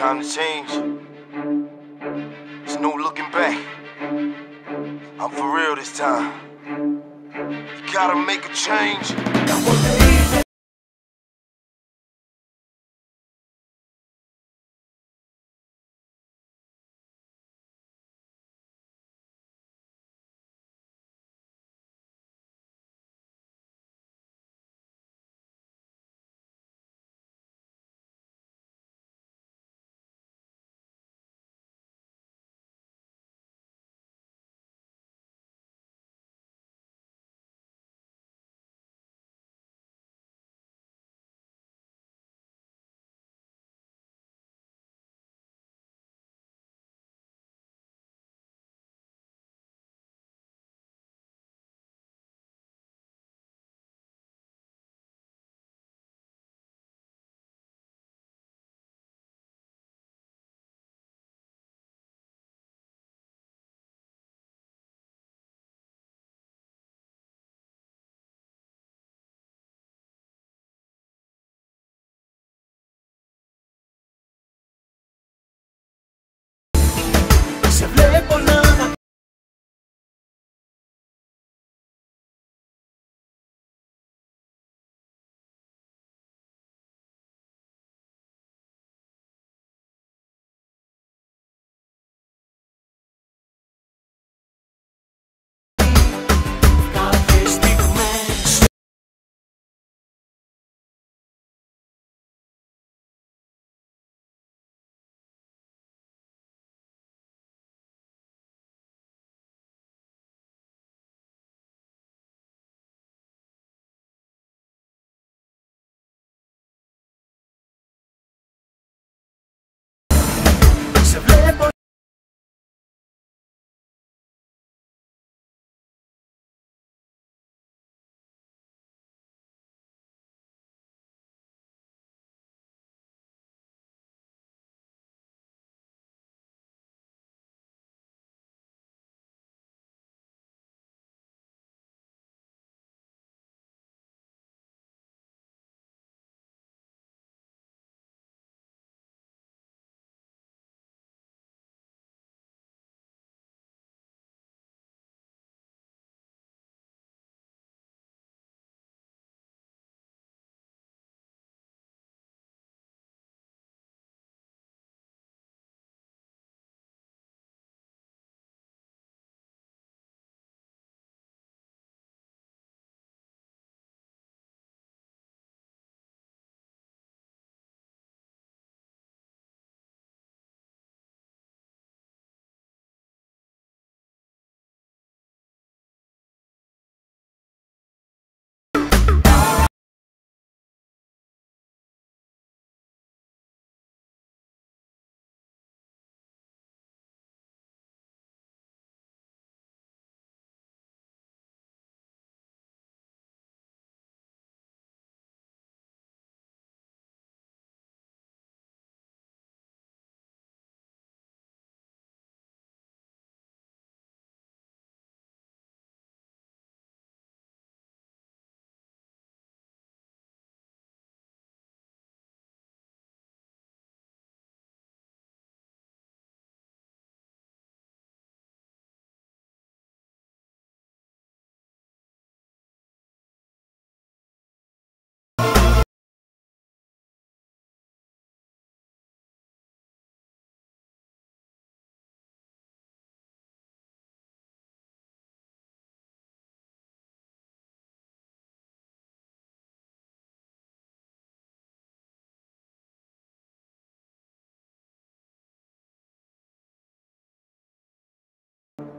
Time to change. There's no looking back. I'm for real this time. You gotta make a change.